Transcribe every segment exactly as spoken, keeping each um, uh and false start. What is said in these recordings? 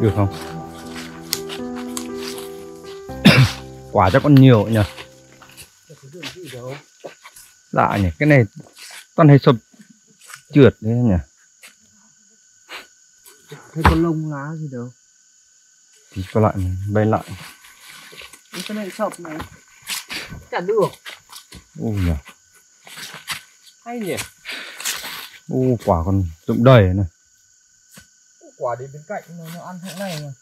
Được không? Quả chắc còn nhiều nhỉ. Lạ nhỉ, cái này toàn hay sập trượt đấy nhỉ. Thấy có lông lá gì đâu. Thì cho lại này, bay lại. Cái này sập này. Chả được. Ui nhỉ. Hay nhỉ. Ô, quả còn rụng đầy này. Quả đến bên cạnh nó, nó ăn thế này mà.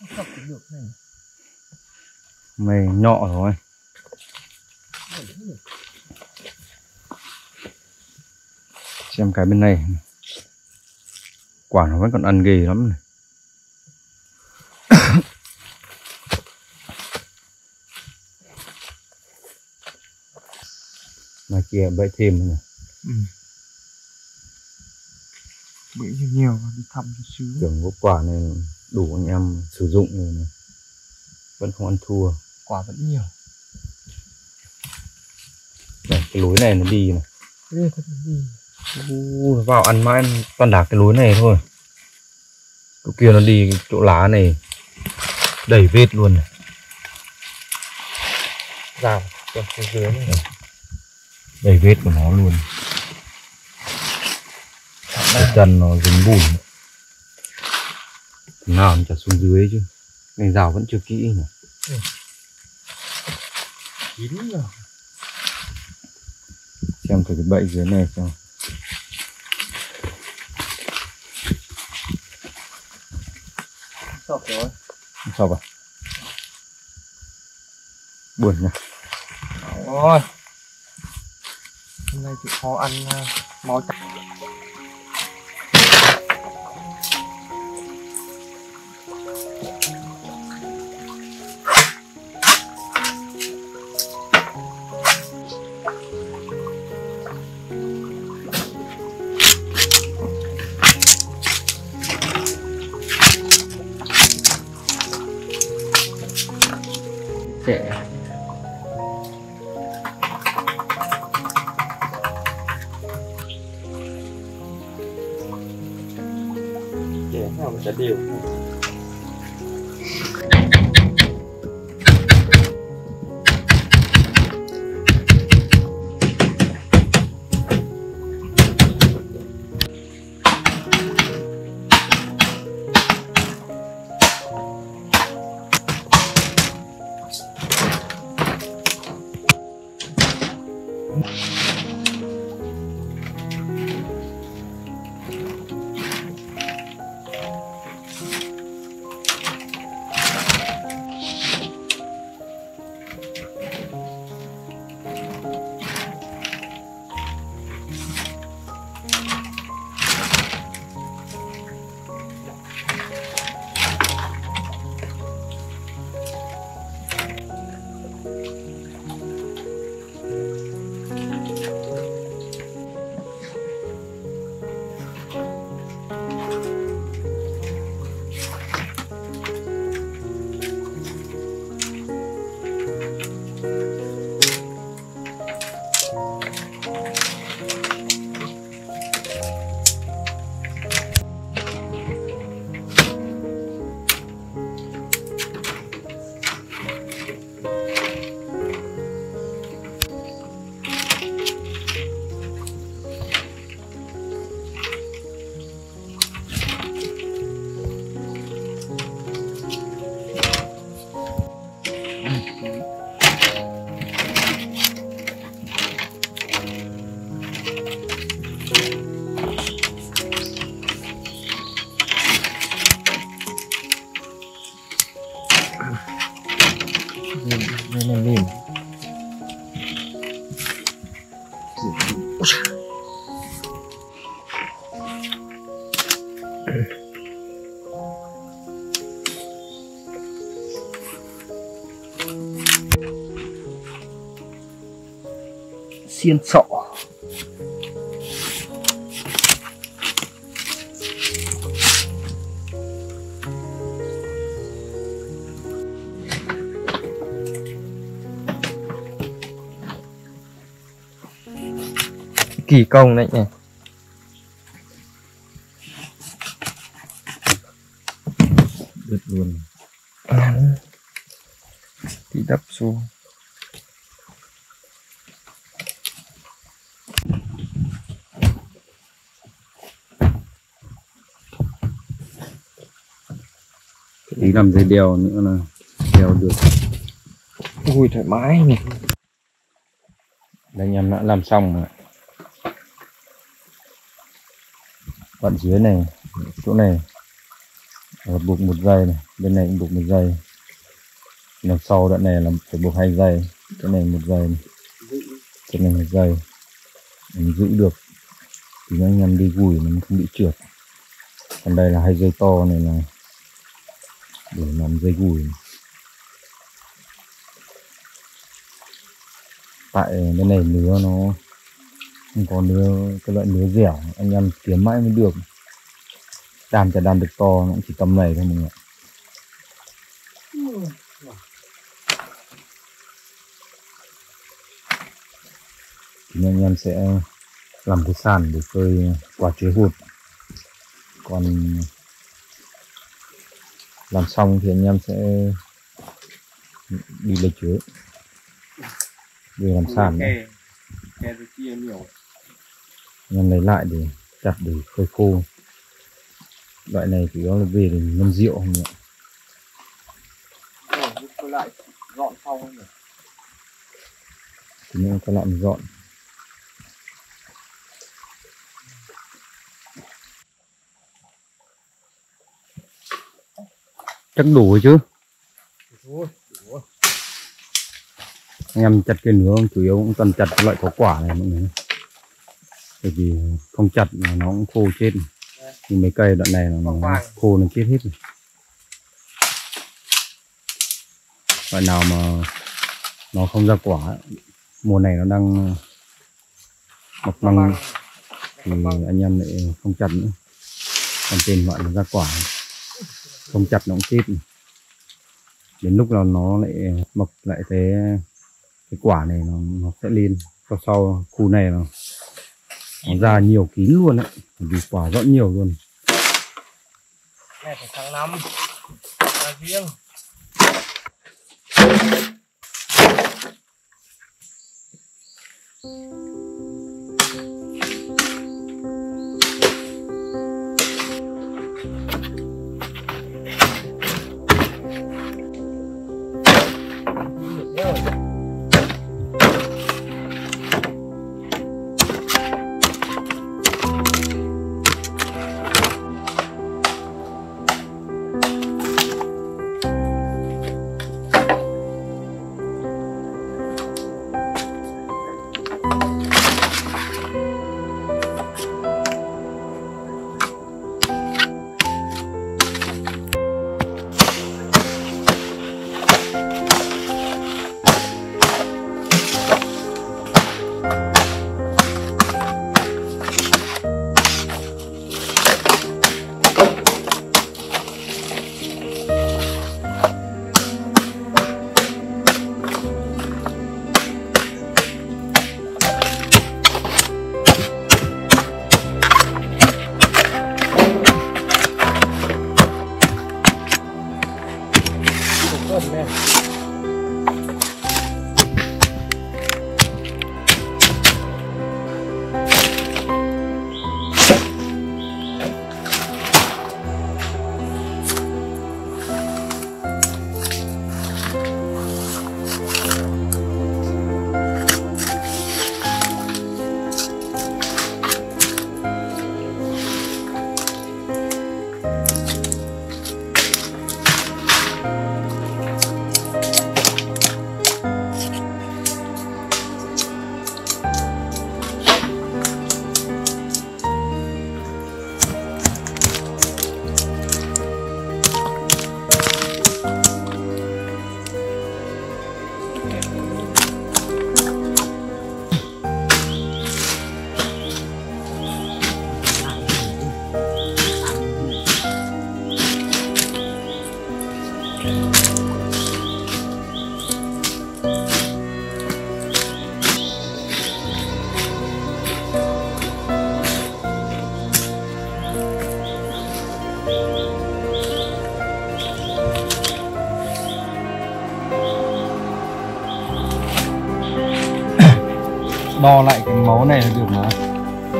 Nó sập cũng được này. Mày nhọ rồi. Xem cái bên này. Quả nó vẫn còn ăn ghê lắm này. Mà kìa bẫy thêm này. Ừ. Bẫy nhiều nhiều đi thăm cho sướng. Tưởng có quả này đủ anh em sử dụng rồi này. Vẫn không ăn thua. Quả vẫn nhiều. Này, cái lối này nó đi này. Đi, đi. Uh, vào ăn mãi toàn đạc cái lối này thôi. Chỗ kia nó đi chỗ lá này đầy vết luôn này. Rào trên dưới này. Đầy vết của nó luôn. Cái chân nó dính bùn. Nào nó chả xuống dưới chứ. Này rào vẫn chưa kỹ nhỉ. Ừ. Kín rồi. Xem thử cái bẫy dưới này xem. Sọp rồi. Sọp à? Buồn nhỉ. Ôi. Hôm nay chị khó ăn máu trắng. Điều. Xiên sọ. Kỳ công đấy nhỉ. vườn nắng thì đắp xuống. Tí làm dây đèo nữa là đèo được vui thoải mái này. Đây anh em đã làm xong rồi. Đoạn dưới này, chỗ này buộc một dây này, bên này cũng buộc một dây. Làm sau đoạn này là phải buộc hai dây, chỗ này một dây này, chỗ này một dây. Mình giữ được thì anh em đi gùi nó không bị trượt. Còn đây là hai dây to này là để làm dây gùi. Tại bên này nứa nó không có nứa, cái loại nứa dẻo anh em kiếm mãi mới được. Đàn chả đàn được to, nó cũng chỉ tầm này thôi mọi người. Thì anh em sẽ làm cái sàn để phơi quả chuối hột. Còn làm xong thì anh em sẽ đi lấy chuối để làm sàn. Anh em lấy lại để chặt để phơi khô. Loại này thì nó là về để ngâm rượu không nhỉ? Tôi lại dọn sau không nhỉ? Thì nên tôi lại dọn. Chắc đủ rồi chứ? Đủ rồi. Anh em chặt cây nứa chủ yếu cũng cần chặt cái loại có quả này mọi người. Bởi vì không chặt là nó cũng khô chết. Nhưng mấy cây đoạn này là nó khô nó chết hết rồi. Loại nào mà nó không ra quả, mùa này nó đang mọc măng thì anh em lại không chặt nữa. Còn trên loại nó ra quả, không chặt nó cũng chết rồi. Đến lúc nào nó lại mọc lại thế, cái quả này nó, nó sẽ lên. Sau sau khu này nó nó ra nhiều kín luôn đấy, vì quả rõ nhiều luôn. Này phải tháng năm, là riêng. Thank you. đo lại cái máu này là được mà.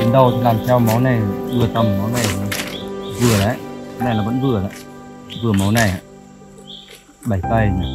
Đến đầu làm theo máu này, vừa tầm máu này vừa đấy. Cái này là vẫn vừa đấy. Vừa máu này. Bảy cây này.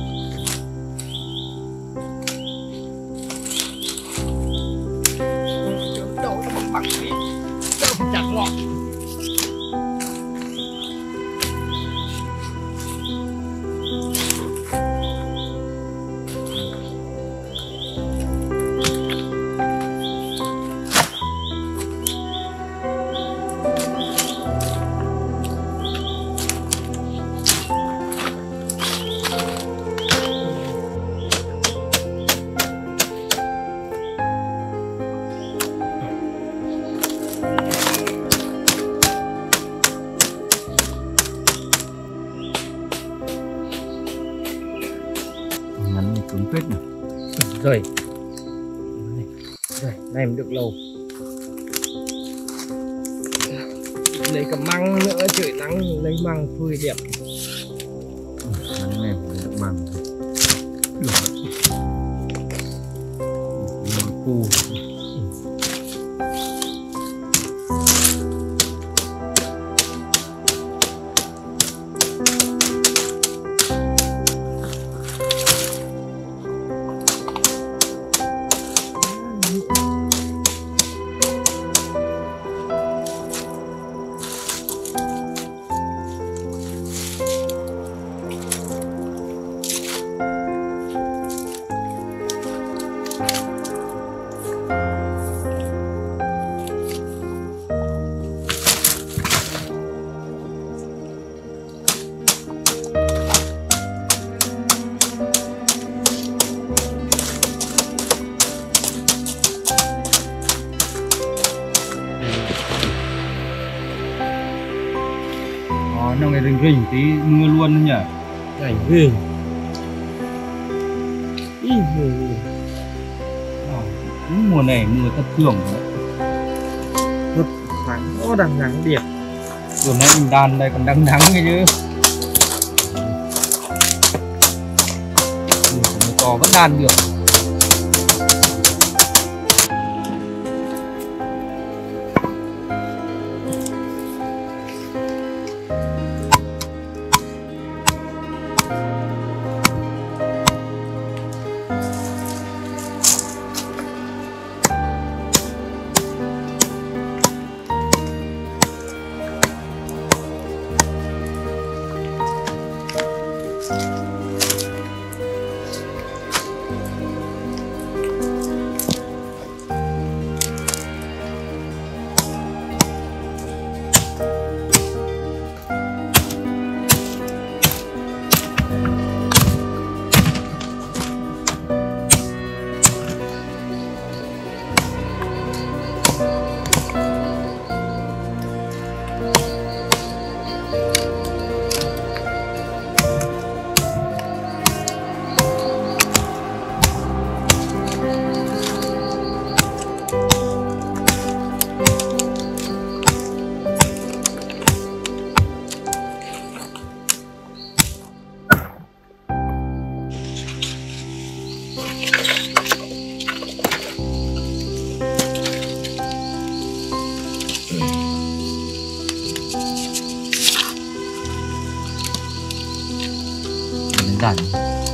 Rồi. Rồi, này mình được lâu. Lấy cả măng nữa, trời nắng lấy măng phơi đẹp. Măng này được măng. Được. Cu. Nó ngày rình rình tí mưa luôn thôi nhỉ. Rình rình. Ý dồi. Mùa này mưa thất thường đấy. Rất nắng, nó đang nắng điệp. Vừa nãy mình đàn đây còn đang nắng cái chứ. Mưa to vẫn đàn được. Rảnh được.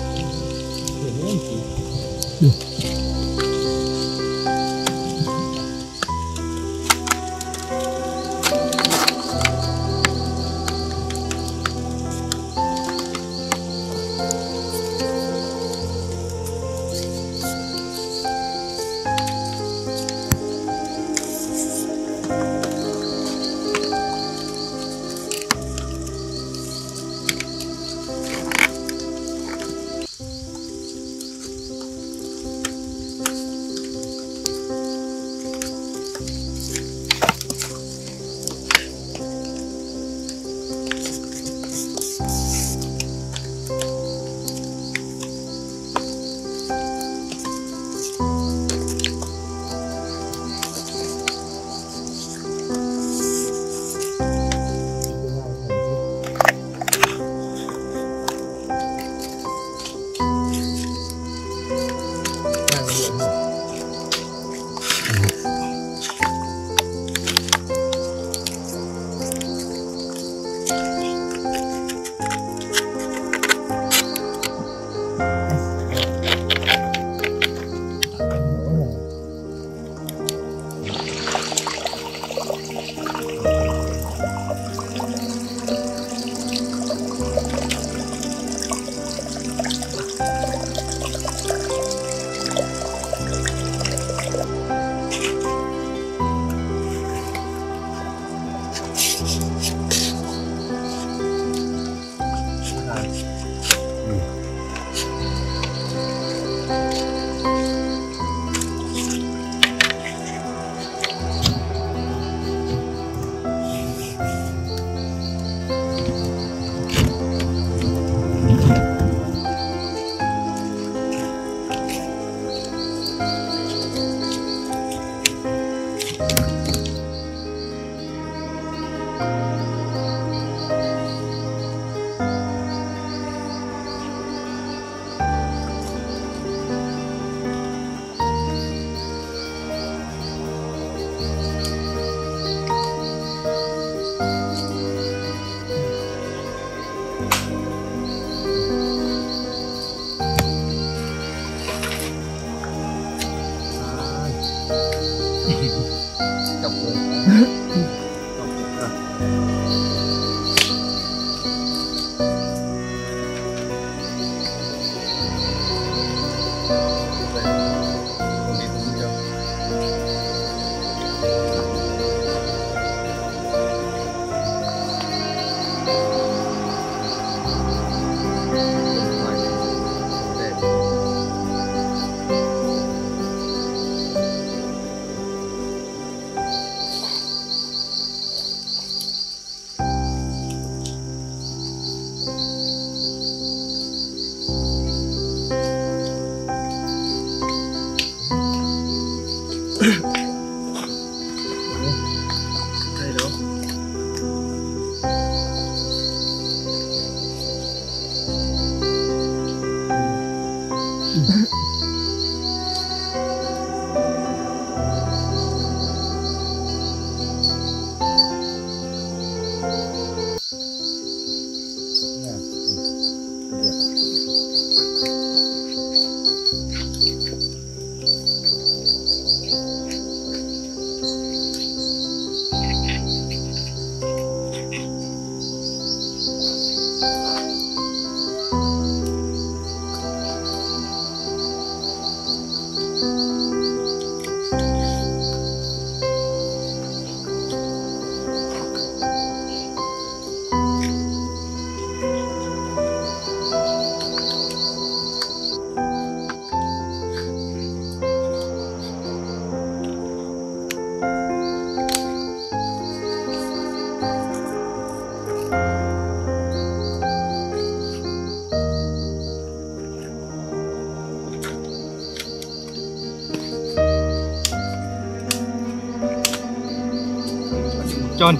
John.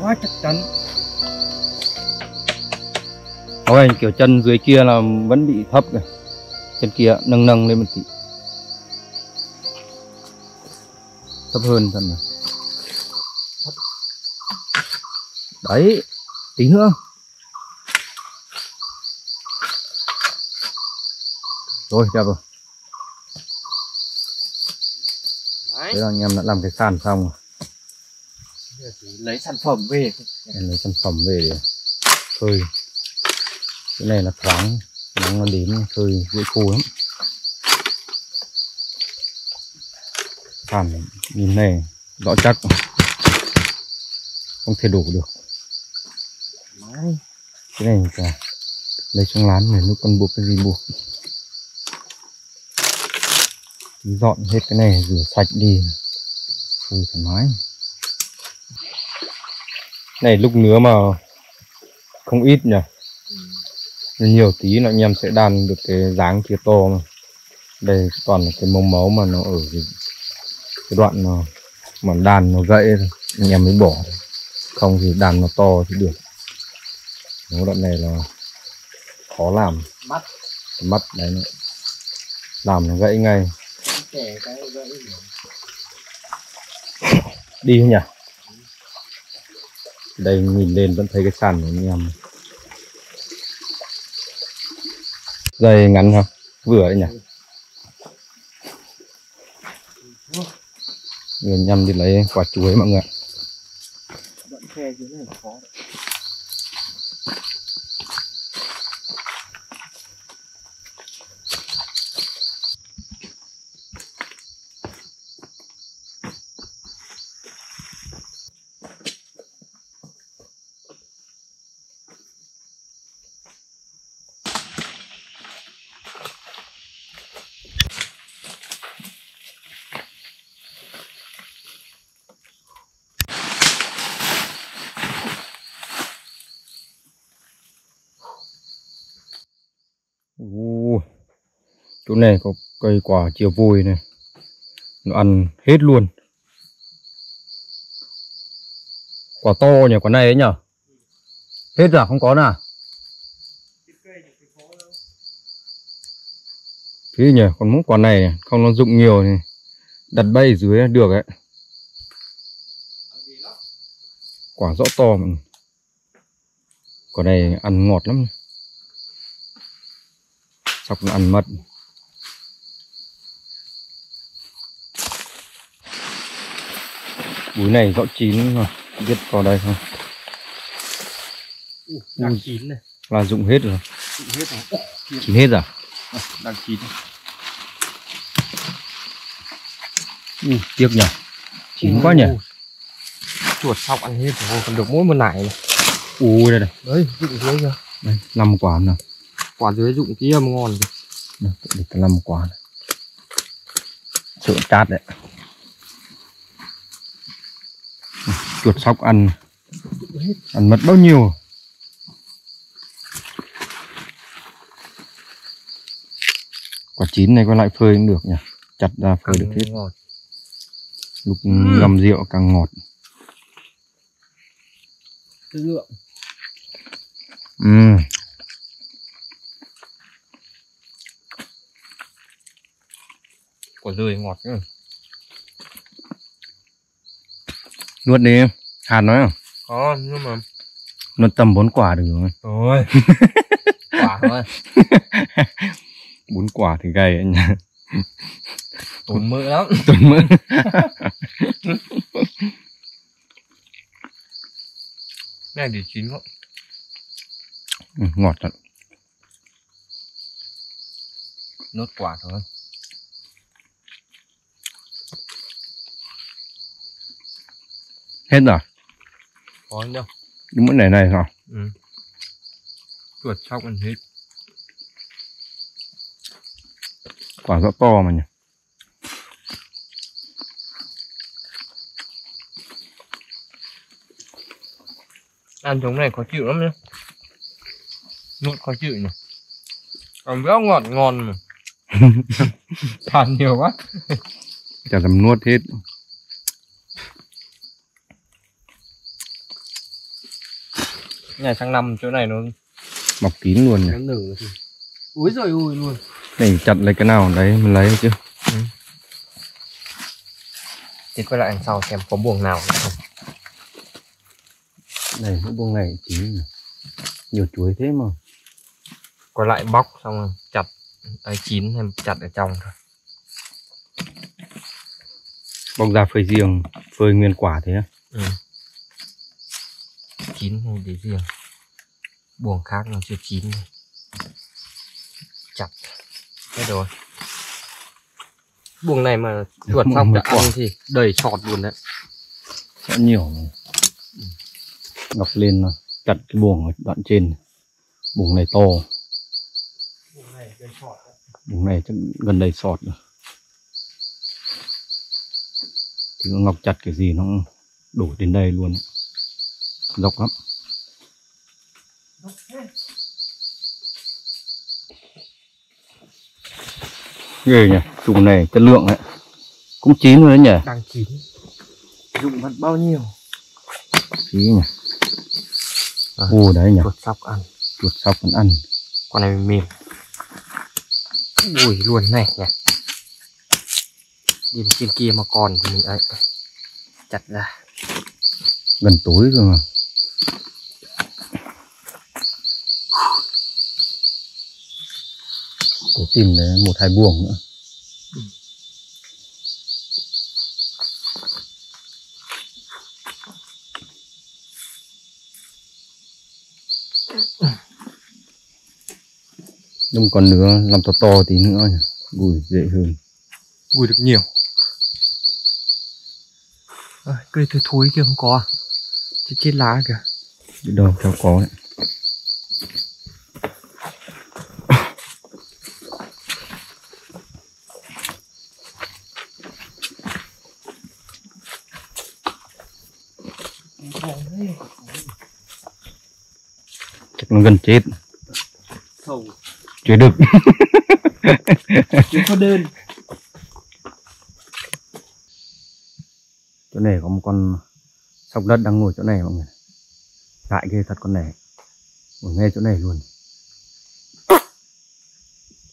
Quá chắc chắn. Ôi, kiểu chân dưới kia là vẫn bị thấp kìa. Chân kia nâng nâng lên một tí. Thấp hơn chân này. Đấy, tí nữa. Rồi, đẹp rồi. Đấy là anh em đã làm cái sàn xong rồi. Lấy sản phẩm về em lấy sản phẩm về để phơi. Cái này là thoáng, nắng nó đến phơi dễ khô lắm. Thảm nhìn này rõ chắc không thể đổ được. Cái này cả lấy trong lán này, lúc con buộc cái gì buộc thì dọn hết cái này, rửa sạch đi phơi thoải mái. Này lúc nứa mà không ít nhỉ, ừ. Nhiều tí nữa anh em sẽ đan được cái dáng kia to mà. Đây toàn là cái mông máu mà nó ở cái, cái đoạn mà, mà đàn nó gãy rồi anh em mới bỏ, không thì đàn nó to thì được. Nếu đoạn này là khó làm, mắt mắt đấy nữa. Làm nó gãy ngay. Cái cái gãy đi không nhỉ? Đây nhìn lên vẫn thấy cái sàn của anh em. Dây ngắn không? Vừa ấy nhỉ? Người nhằm đi lấy quả chuối mọi người. Chỗ này có cây quả chìa vôi này, nó ăn hết luôn. Quả to nhỉ, quả này ấy nhỉ? Hết rồi, không có nào. Thế nhỉ, còn muốn quả này không nó dụng nhiều thì đặt bay dưới được ấy. Quả rõ to mà. Quả này ăn ngọt lắm. Sọc nó ăn mật. Búi này rõ chín rồi, biết có đây không? Ủa, đang chín này. Là dụng hết rồi. Dụng hết rồi. Chín hết rồi. À, đang chín. Ừ, tiếc nhỉ. Chín ừ. quá nhỉ. Chuột sọc ăn hết rồi, còn được mỗi một nải này. Ui đây này. Đấy, dụng dưới kìa. Đây, năm quả nào. Quả dưới dụng kia mà ngon kìa. Đây, được cả năm quả này. Sợ chát đấy. Chuột sóc ăn ăn mật bao nhiêu. Quả chín này có lại phơi cũng được nhỉ, chặt ra phơi được hết. Lúc ngâm ừ. rượu càng ngọt. Chất lượng. Ừ. Quả rươi ngọt nhá. Nuốt đi em, hạt nói không? Có, nhưng mà... Nuốt tầm bốn quả được rồi. Thôi, quả thôi. bốn quả thì gầy anh nhá. Tốn mỡ lắm. Tốn mỡ. Cái này để chín ngọt. Ừ, ngọt thật. Nuốt quả thôi. Hết rồi. Có đâu. Đúng mỗi này này hả? Ừ. Chuột xong ăn hết. Quả rõ to mà nhỉ. Ăn giống này khó chịu lắm nhá. Nuốt khó chịu nhỉ. Còn béo ngọt ngon mà. Than nhiều quá. Chả làm nuốt hết. Ngày sang năm chỗ này nó mọc kín luôn nhỉ. Nó nở thì... Úi rồi ui luôn. Để chặt lấy cái nào đấy mình lấy chứ. Ừ. Thì quay lại đằng sau xem có buồng nào nữa không. Này mỗi buồng này chín nhỉ. Nhiều chuối thế mà. Quay lại bóc xong rồi chặt ấy chín em chặt ở trong thôi. Bóc ra phơi riêng, phơi nguyên quả thế á. Ừ. Chín này để riêng, buồng khác nó chưa chín này. Chặt hết rồi. Buồng này mà chuột sóc đã ăn thì đầy sọt luôn đấy. Sẽ nhiều này. Ngọc lên chặt cái buồng ở đoạn trên. Buồng này to. Buồng này gần sọt. Buồng này chắc gần đầy sọt rồi. Thì Ngọc chặt cái gì nó đổ đến đây luôn. Dốc lắm. Ghê nhỉ, dùng này chất lượng đấy. Cũng chín rồi đấy nhỉ. Đang chín. Dụng vẫn bao nhiêu. Chín nhỉ. À, ô đấy nhỉ. Chuột sóc ăn. Chuột sóc vẫn ăn. Con này mềm. Ui luôn này nhỉ. Nhìn trên kia mà còn thì mình ấy chặt ra. Gần tối rồi mà. Cố tìm đấy một hai buồng nữa. Ừ. Nhưng còn nữa làm to to tí nữa nhỉ, gùi dễ hơn. Gùi được nhiều. À, cây thối thối kia không có à? Chết chết lá kìa. Biết đâu cháu có đấy. Chắc nó gần chết. Thầu. Chuối đực. Chuối có đơn. Chỗ này có một con sóc đất đang ngồi chỗ này mọi người. Ngại ghê thật con này. Ngồi ngay chỗ này luôn.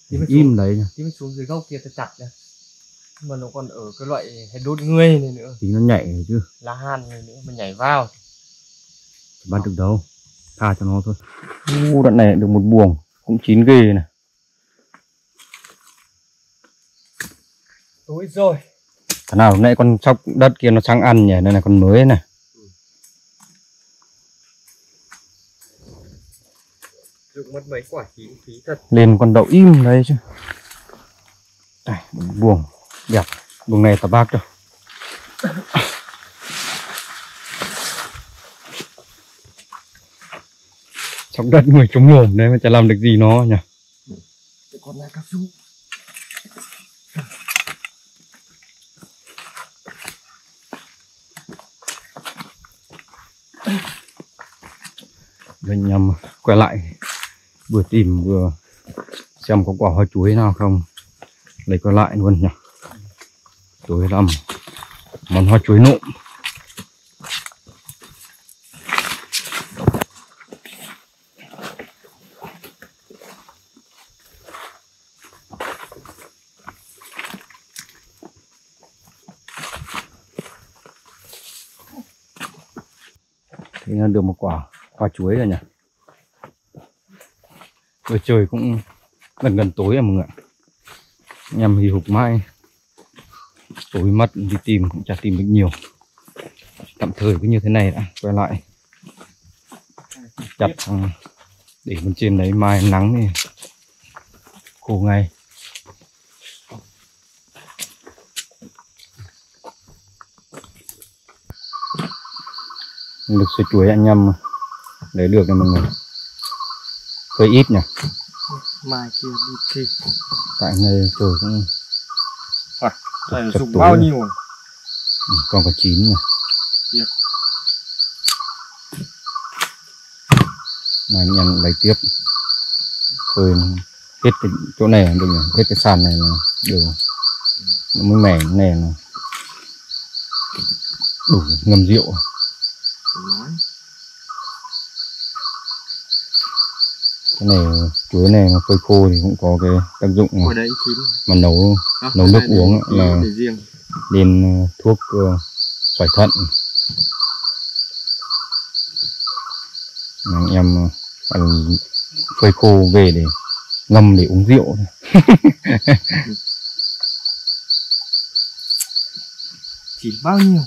Tí mình im xuống, đấy tí mình xuống dưới gốc kia thật chặt nha. Nhưng mà nó còn ở cái loại hay đốt ngươi này nữa. Tí nó nhảy rồi chứ. Lá hàn này nữa, mình nhảy vào bắt được đâu. Tha cho nó thôi. U, đoạn này được một buồng. Cũng chín ghê này. Tối rồi. Thằng nào hôm nay con sóc đất kia nó sang ăn nhỉ, đây là con mới này. Ừ. Dụng mất mấy quả chín phí thật. Lên con đậu im đây chứ. Đây, buồng đẹp, buồng này tà bác cho. Sóc đất người chống lồm đấy mà chả làm được gì nó nhỉ. Cái con này cà phê. Anh nhằm quay lại vừa tìm vừa xem có quả hoa chuối nào không, lấy quay lại luôn nhỉ. Tối làm món hoa chuối nộm. Thế là được một quả hoa chuối rồi nhỉ. Rồi trời cũng gần gần tối rồi mọi người. Nhằm hì hục mai tối mất đi tìm cũng chả tìm được nhiều. Tạm thời cứ như thế này đã, quay lại chặt để bên trên đấy mai nắng thì khô ngay. Lực sữa chuối ăn nhằm lấy được này mọi người, hơi ít nhỉ. Mai kia đi thì tại nơi trời cũng à, chập, chập dùng bao rồi. Nhiêu ừ, còn có chín này. Tiếp mà anh em lấy tiếp rồi hết cái chỗ này được nhỉ, hết cái sàn này là đều nó mới mẻ này là đủ ngâm rượu. Cái này chuối này mà phơi khô thì cũng có cái tác dụng đấy, mà nấu à, nấu nước uống để, là lên thuốc uh, xoài thận. Anh em phải phơi khô về để ngâm để uống rượu. Chỉ bao nhiêu